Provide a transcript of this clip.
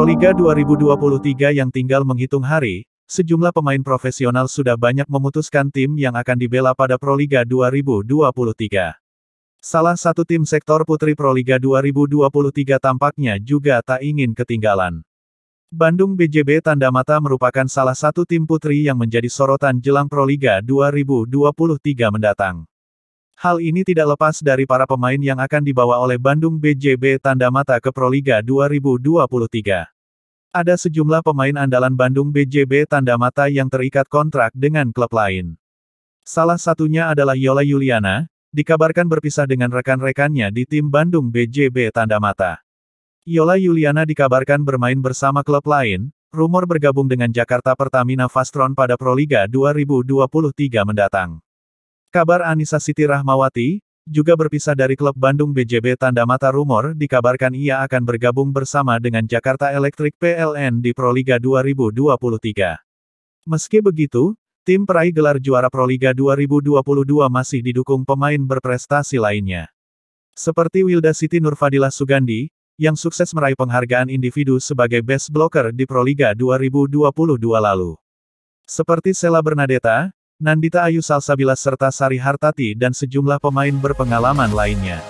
Proliga 2023 yang tinggal menghitung hari, sejumlah pemain profesional sudah banyak memutuskan tim yang akan dibela pada Proliga 2023. Salah satu tim sektor putri Proliga 2023 tampaknya juga tak ingin ketinggalan. Bandung BJB Tandamata merupakan salah satu tim putri yang menjadi sorotan jelang Proliga 2023 mendatang. Hal ini tidak lepas dari para pemain yang akan dibawa oleh Bandung BJB Tandamata ke Proliga 2023. Ada sejumlah pemain andalan Bandung BJB Tandamata yang terikat kontrak dengan klub lain. Salah satunya adalah Yolla Yuliana, dikabarkan berpisah dengan rekan-rekannya di tim Bandung BJB Tandamata. Yolla Yuliana dikabarkan bermain bersama klub lain, rumor bergabung dengan Jakarta Pertamina Fastron pada Proliga 2023 mendatang. Kabar Annisa Siti Rahmawati, juga berpisah dari klub Bandung BJB Tandamata, rumor dikabarkan ia akan bergabung bersama dengan Jakarta Elektrik PLN di Proliga 2023. Meski begitu, tim peraih gelar juara Proliga 2022 masih didukung pemain berprestasi lainnya. Seperti Wilda Siti Nurfadilah Sugandi, yang sukses meraih penghargaan individu sebagai best blocker di Proliga 2022 lalu. Seperti Shella Bernadetha, Nandita Ayu Salsabila serta Sari Hartati dan sejumlah pemain berpengalaman lainnya.